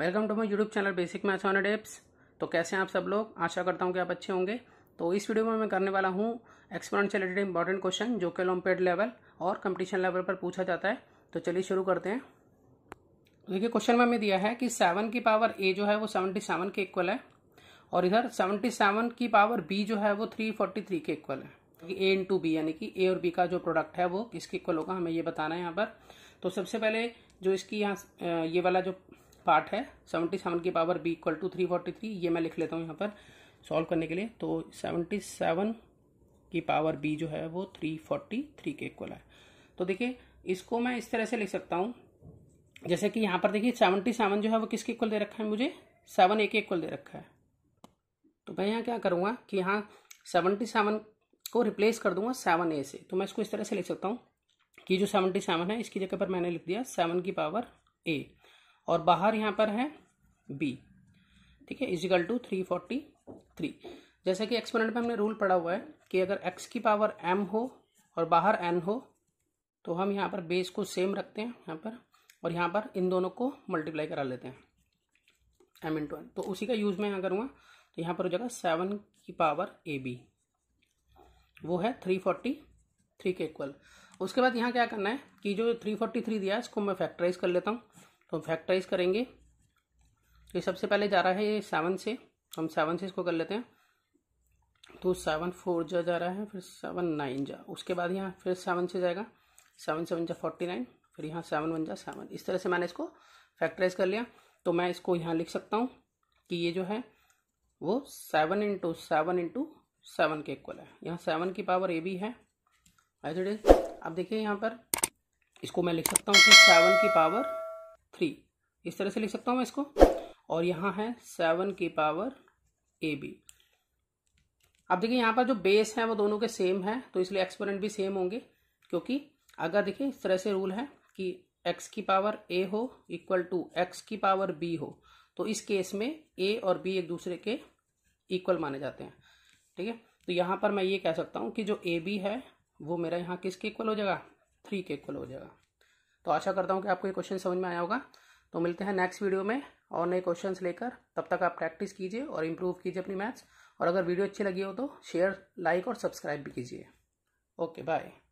Welcome to my YouTube channel basic maths on tips. तो कैसे हैं आप सब लोग, आशा करता हूं कि आप अच्छे होंगे। तो इस वीडियो में मैं करने वाला हूं एक्सपोनेंट से रिलेटेड इंपॉर्टेंट क्वेश्चन जो कि ओलंपियाड लेवल और कंपटीशन लेवल पर पूछा जाता है। तो चलिए शुरू करते हैं। देखिए क्वेश्चन में हमें दिया है कि 7 की पावर a जो है वो 77 के इक्वल है और इधर 77 की पावर b जो है वो 343 के इक्वल है। a इंटू बी यानी कि a और b का जो प्रोडक्ट है वो किसके इक्वल होगा, हमें ये बताना है यहाँ पर। तो सबसे पहले जो इसकी यहाँ ये वाला जो पार्ट है 77 की पावर b इक्वल टू 343, ये मैं लिख लेता हूँ यहाँ पर सॉल्व करने के लिए। तो 77 की पावर b जो है वो 343 के इक्वल है। तो देखिए इसको मैं इस तरह से लिख सकता हूँ, जैसे कि यहाँ पर देखिए 77 जो है वो किसके इक्वल दे रखा है, मुझे 7a के इक्वल दे रखा है। तो मैं यहाँ क्या करूँगा कि यहाँ 77 को रिप्लेस कर दूंगा 7a से। तो मैं इसको इस तरह से लिख सकता हूँ कि जो 77 है इसकी जगह पर मैंने लिख दिया 7 की पावर a और बाहर यहाँ पर है b, ठीक है, इजिकल टू 343। जैसे कि एक्सपोनेंट में हमने रूल पढ़ा हुआ है कि अगर x की पावर m हो और बाहर n हो तो हम यहाँ पर बेस को सेम रखते हैं यहाँ पर, और यहाँ पर इन दोनों को मल्टीप्लाई करा लेते हैं m इंटू n। तो उसी का यूज़ मैं यहाँ करूँगा। तो यहाँ पर हो जाएगा 7 की पावर ab, वो है 343 के इक्वल। उसके बाद यहाँ क्या करना है कि जो 343 दिया है इसको मैं फैक्टराइज कर लेता हूँ। तो फैक्टराइज करेंगे, ये सबसे पहले जा रहा है ये 7 से, हम 7 से इसको कर लेते हैं। तो 7 4 जा रहा है, फिर 7 9 जा, उसके बाद यहाँ फिर 7 से जाएगा, 7 7 जा 49, फिर यहाँ 7 1 जा 7। इस तरह से मैंने इसको फैक्टराइज कर लिया। तो मैं इसको यहाँ लिख सकता हूँ कि ये जो है वो 7 इंटू 7 के इक्वल है। यहाँ 7 की पावर ab है एज इट इज। अब देखिए यहाँ पर इसको मैं लिख सकता हूँ कि 7 की पावर 3, इस तरह से लिख सकता हूँ मैं इसको। और यहाँ है 7 की पावर ab। अब देखिए यहाँ पर जो बेस है वो दोनों के सेम है, तो इसलिए एक्सपोनेंट भी सेम होंगे, क्योंकि अगर देखिए इस तरह से रूल है कि x की पावर a हो इक्वल टू x की पावर b हो, तो इस केस में a और b एक दूसरे के इक्वल माने जाते हैं, ठीक है। तो यहाँ पर मैं ये कह सकता हूँ कि जो ab है वो मेरा यहाँ किसके इक्वल हो जाएगा, 3 के इक्वल हो जाएगा। तो आशा करता हूँ कि आपको ये क्वेश्चन समझ में आया होगा। तो मिलते हैं नेक्स्ट वीडियो में और नए क्वेश्चंस लेकर। तब तक आप प्रैक्टिस कीजिए और इम्प्रूव कीजिए अपनी मैथ्स। और अगर वीडियो अच्छी लगी हो तो शेयर, लाइक और सब्सक्राइब भी कीजिए। Okay, bye.